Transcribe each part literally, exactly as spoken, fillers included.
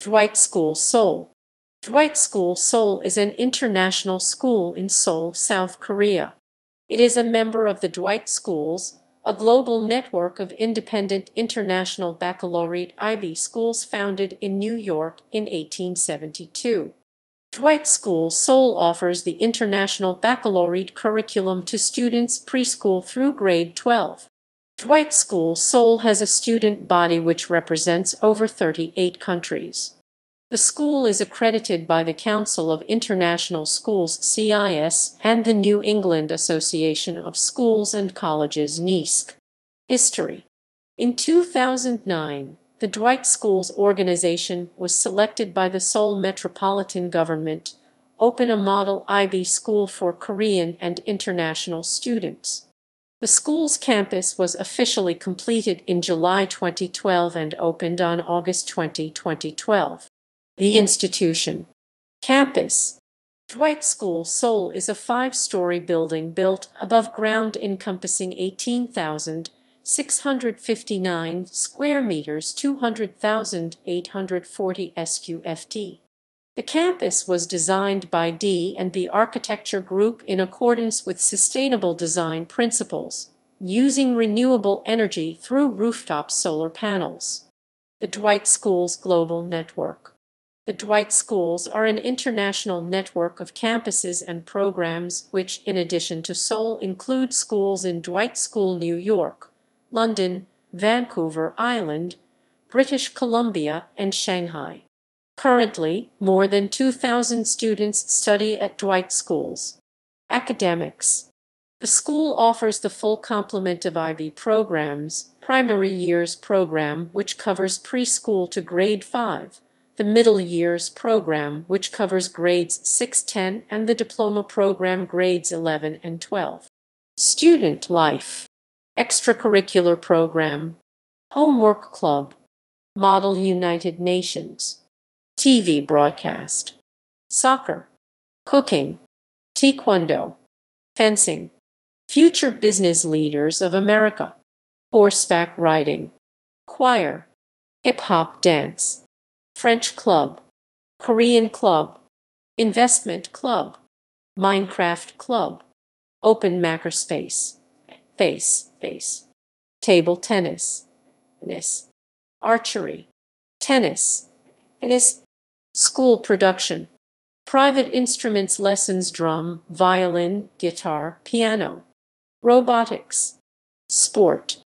Dwight School Seoul. Dwight School Seoul is an international school in Seoul, South Korea. It is a member of the Dwight Schools, a global network of independent international baccalaureate I B schools founded in New York in eighteen seventy-two. Dwight School Seoul offers the international baccalaureate curriculum to students preschool through grade twelve. Dwight School Seoul has a student body which represents over thirty-eight countries. The school is accredited by the Council of International Schools C I S and the New England Association of Schools and Colleges N E S C. History. In two thousand nine, the Dwight Schools organization was selected by the Seoul Metropolitan Government, open a model I B school for Korean and international students. The school's campus was officially completed in July twenty twelve and opened on August twentieth, twenty twelve. The institution. Campus. Dwight School Seoul is a five-story building built above ground encompassing eighteen thousand six hundred fifty-nine square meters, two hundred thousand eight hundred forty square feet. The campus was designed by D and B Architecture Group in accordance with sustainable design principles, using renewable energy through rooftop solar panels. The Dwight Schools Global Network. The Dwight Schools are an international network of campuses and programs which, in addition to Seoul, include schools in Dwight School New York, London, Vancouver Island, British Columbia, and Shanghai. Currently, more than two thousand students study at Dwight Schools. Academics. The school offers the full complement of I B programs, primary years program which covers preschool to grade five, the middle years program, which covers grades six to ten, and the diploma program grades eleven and twelve. Student life. Extracurricular program. Homework club. Model United Nations. T V broadcast. Soccer. Cooking. Taekwondo. Fencing. Future business leaders of America. Horseback riding. Choir. Hip-hop dance. French club, Korean club, investment club, Minecraft club, open makerspace, face, face, table tennis, tennis, archery, tennis, tennis, school production, private instruments lessons, drum, violin, guitar, piano, robotics, sport.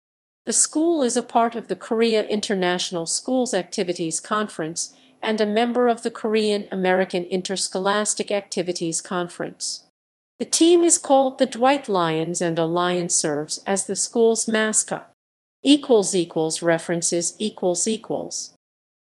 The school is a part of the Korea International Schools Activities Conference and a member of the Korean American Interscholastic Activities Conference. The team is called the Dwight Lions, and a lion serves as the school's mascot. Equals equals references equals equals.